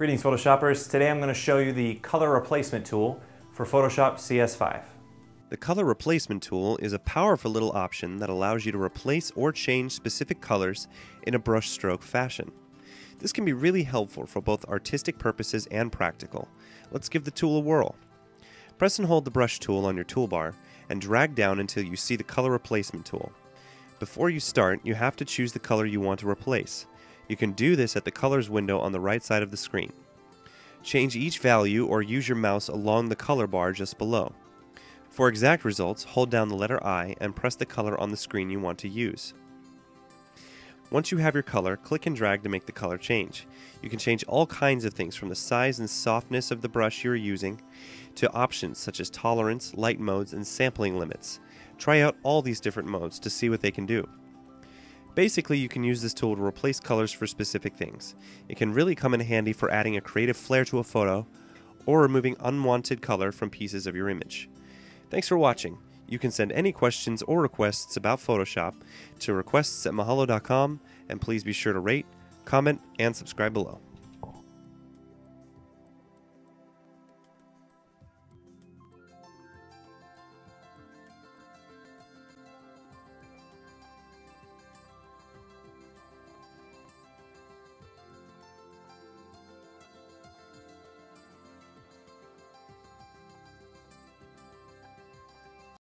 Greetings Photoshoppers, today I'm going to show you the color replacement tool for Photoshop CS5. The color replacement tool is a powerful little option that allows you to replace or change specific colors in a brushstroke fashion. This can be really helpful for both artistic purposes and practical. Let's give the tool a whirl. Press and hold the brush tool on your toolbar and drag down until you see the color replacement tool. Before you start, you have to choose the color you want to replace. You can do this at the colors window on the right side of the screen. Change each value or use your mouse along the color bar just below. For exact results, hold down the letter I and press the color on the screen you want to use. Once you have your color, click and drag to make the color change. You can change all kinds of things from the size and softness of the brush you are using to options such as tolerance, light modes, and sampling limits. Try out all these different modes to see what they can do. Basically, you can use this tool to replace colors for specific things. It can really come in handy for adding a creative flair to a photo or removing unwanted color from pieces of your image. Thanks for watching. You can send any questions or requests about Photoshop to requests@mahalo.com, and please be sure to rate, comment, and subscribe below.